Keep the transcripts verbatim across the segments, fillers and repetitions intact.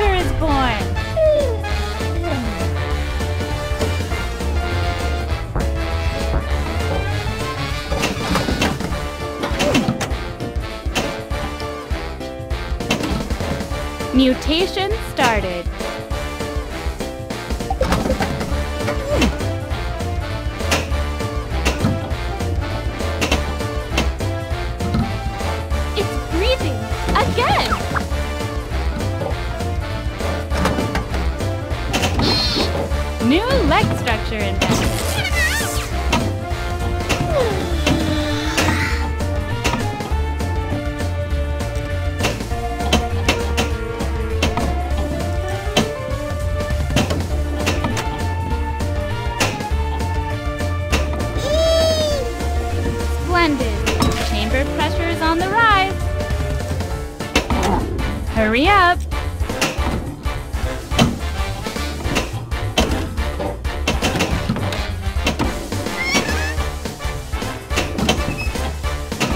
adventure is born! Mutation started. It's breathing again. New leg structure invented. Chamber pressure is on the rise. Hurry up.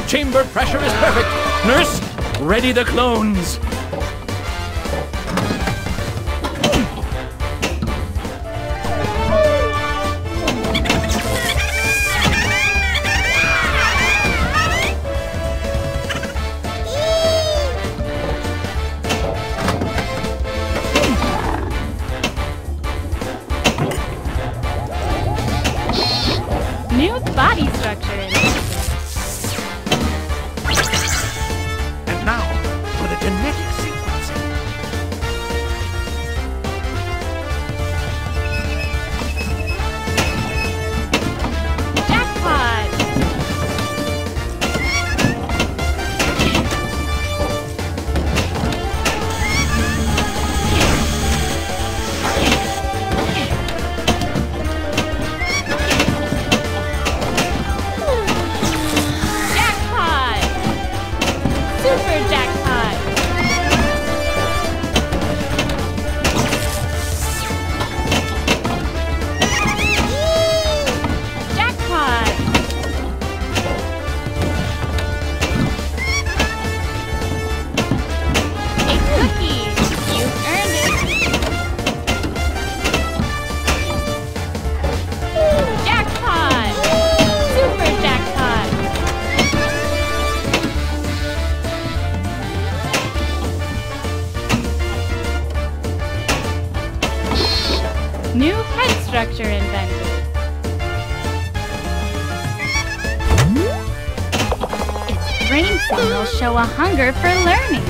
Chamber pressure is perfect. Nurse, ready the clones. New body structure in it. And now for the genetic sequencing. New head structure invented. Its brain signals show a hunger for learning.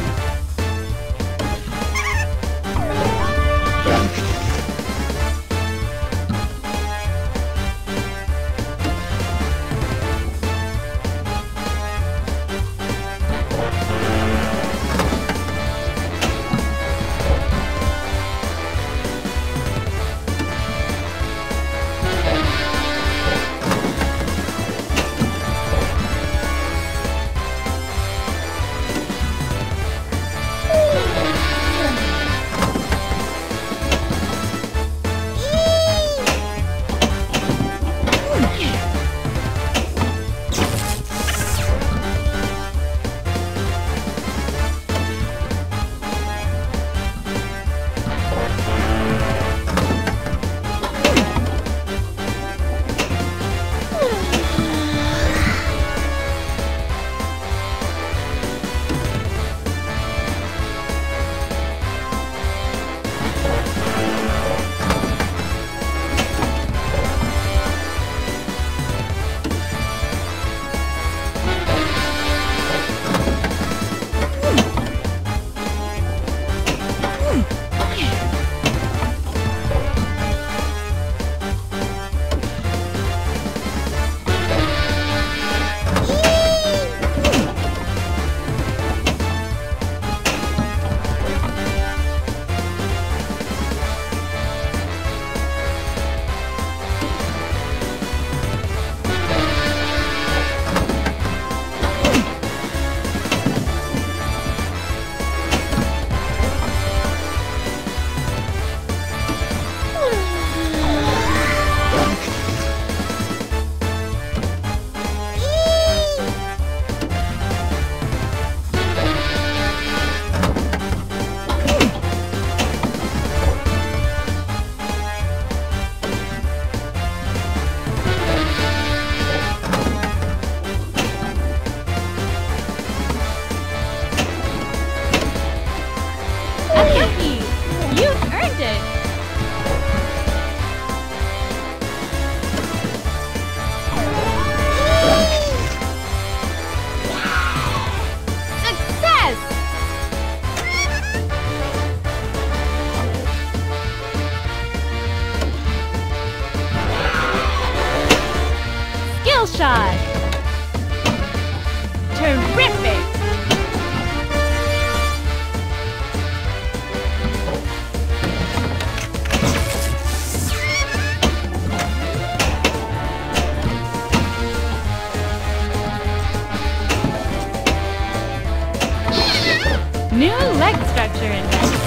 New leg structure invented.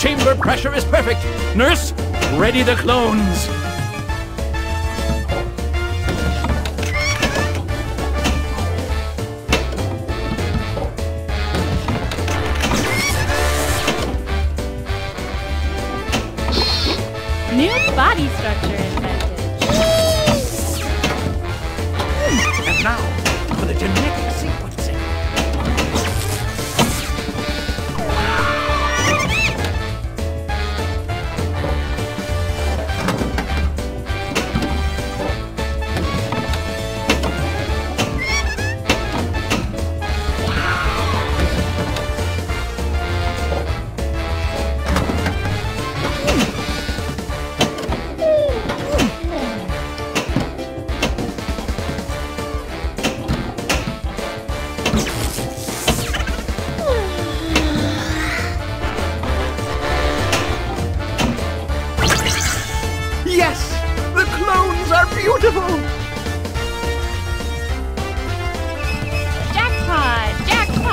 Chamber pressure is perfect. Nurse, ready the clones. New body structure invented. And now for the genetic sequencing. Yes! The clones are beautiful! Jackpot! Jackpot!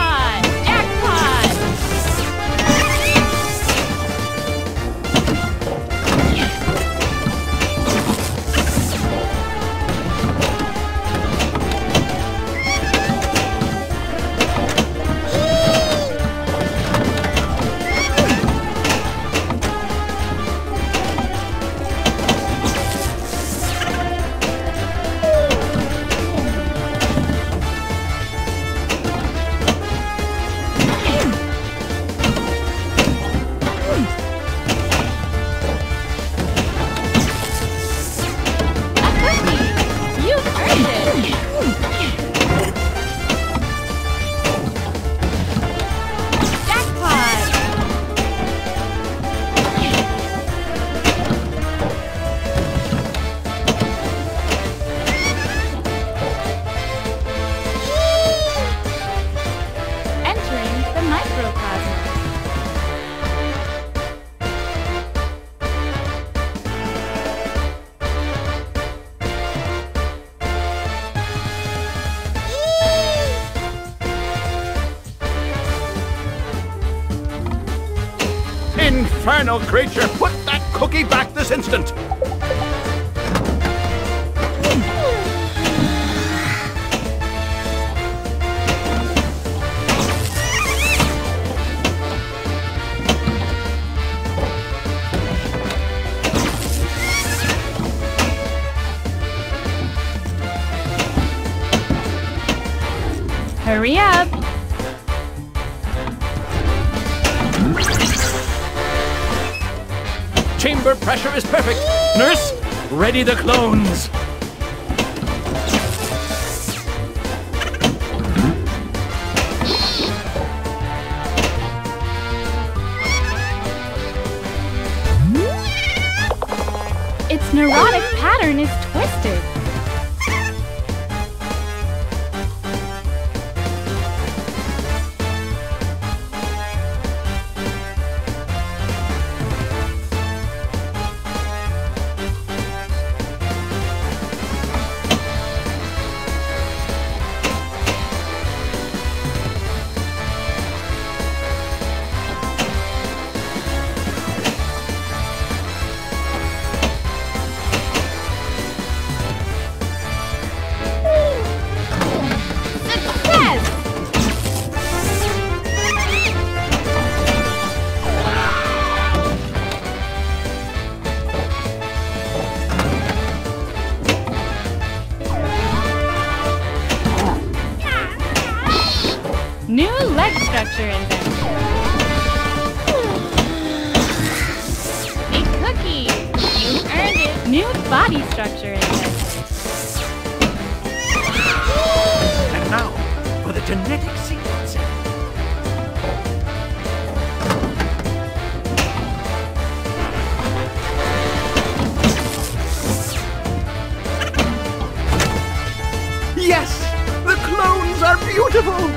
Infernal creature, put that cookie back this instant! Hurry up! Chamber pressure is perfect. Nurse, ready the clones. Its neurotic pattern is twisted. New leg structure invented. Big cookie, you earned it. New body structure invented. And now for the genetic sequencing. Yes, the clones are beautiful.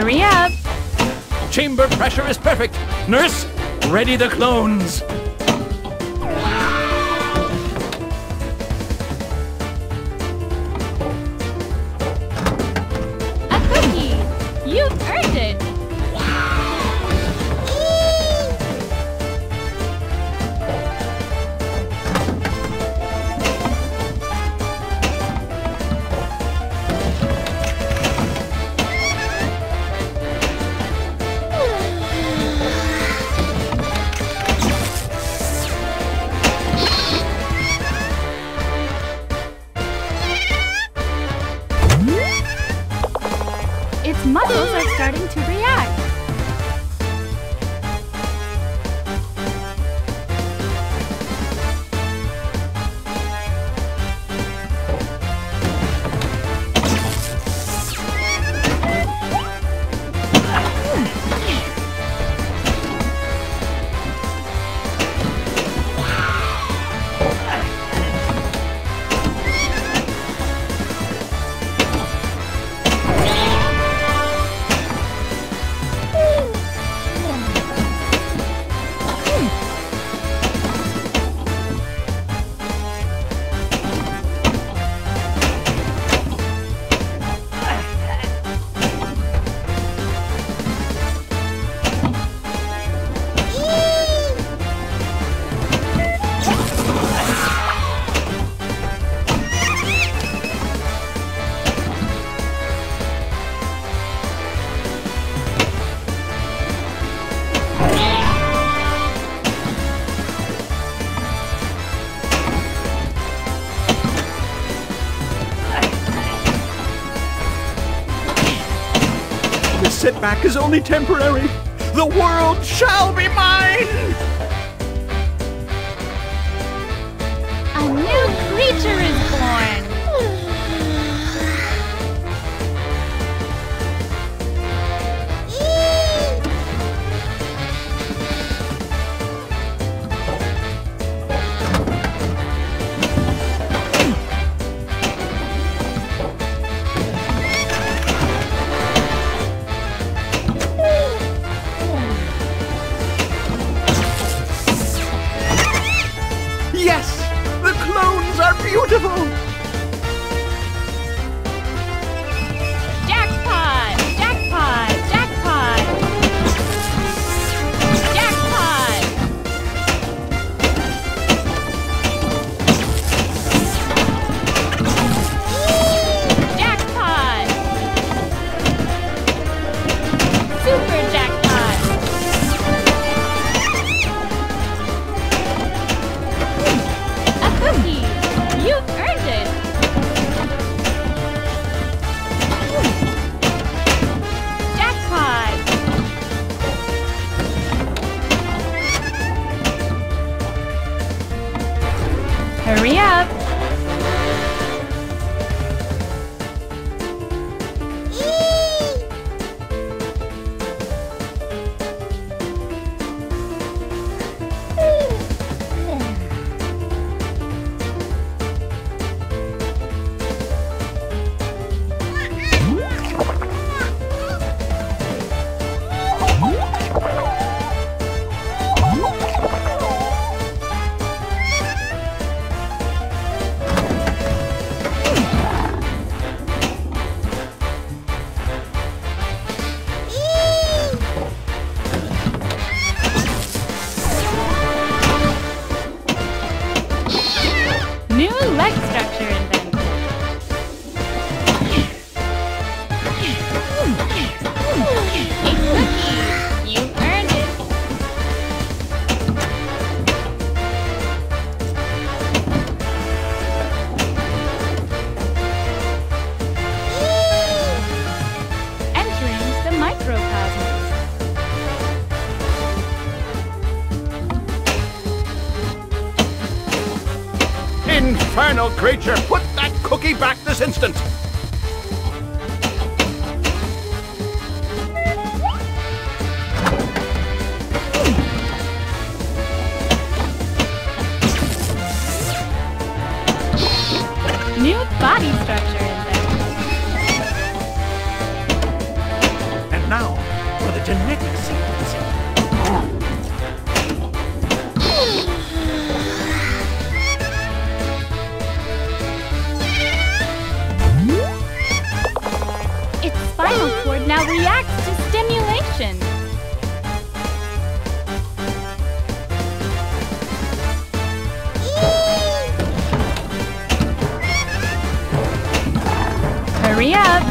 Hurry up! Chamber pressure is perfect! Nurse, ready the clones! A cookie! You've earned it! Its muscles are starting to react. Setback is only temporary. The world shall be mine! A new creature is born! Yes! The clones are beautiful! Jackpot! Jackpot! Jackpot! Jackpot! Jackpot! Super jackpot! Hurry up! Leg structure invented. A cookie! You earned it! Entering the microcosmos. Infernal creature, put that cookie back this instant! New body structure is there. And now to necklace. Its spinal cord now reacts to stimulation. Hurry up!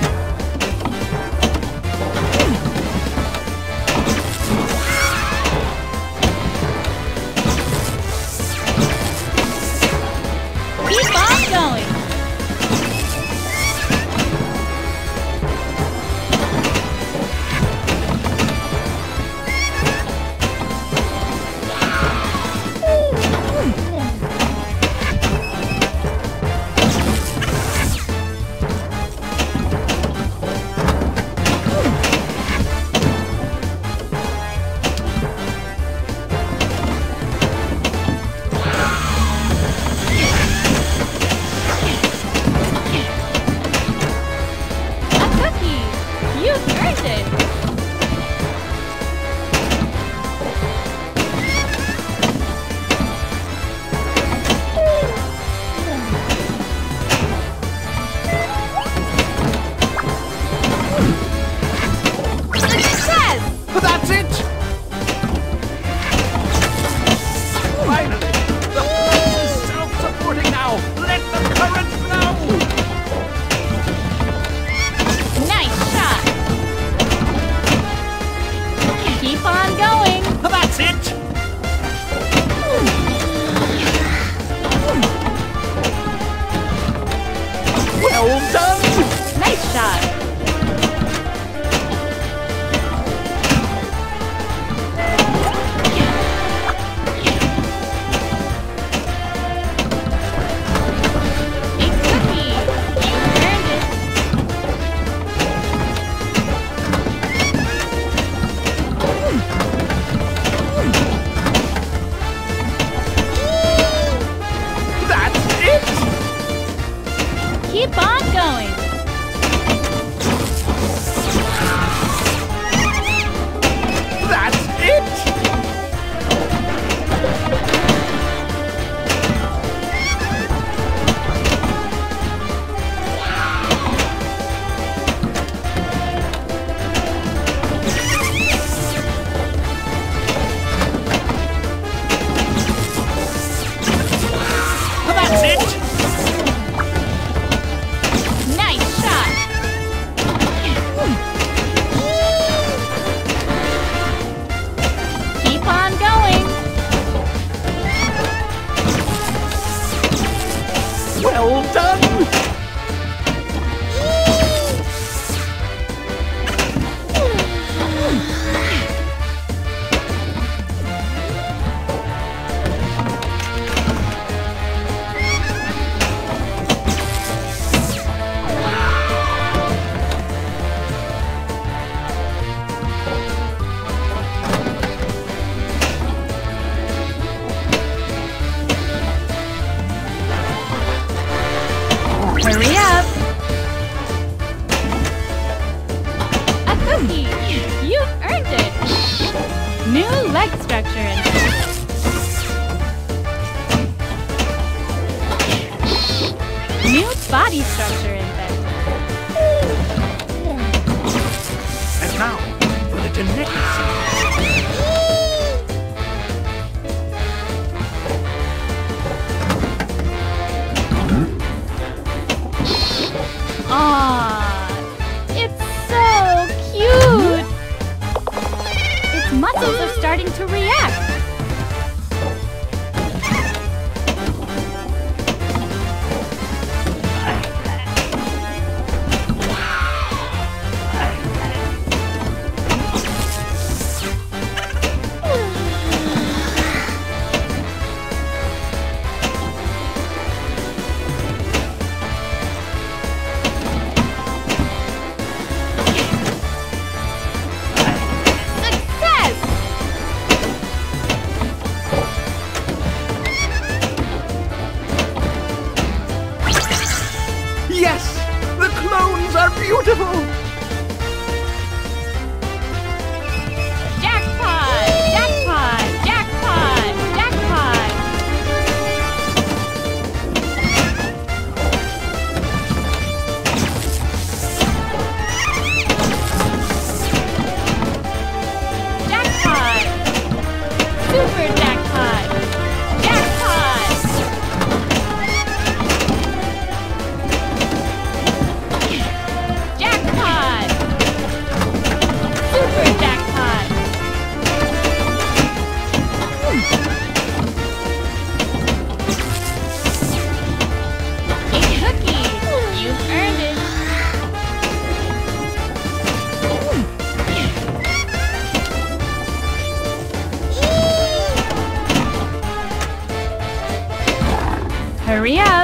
Hurry up!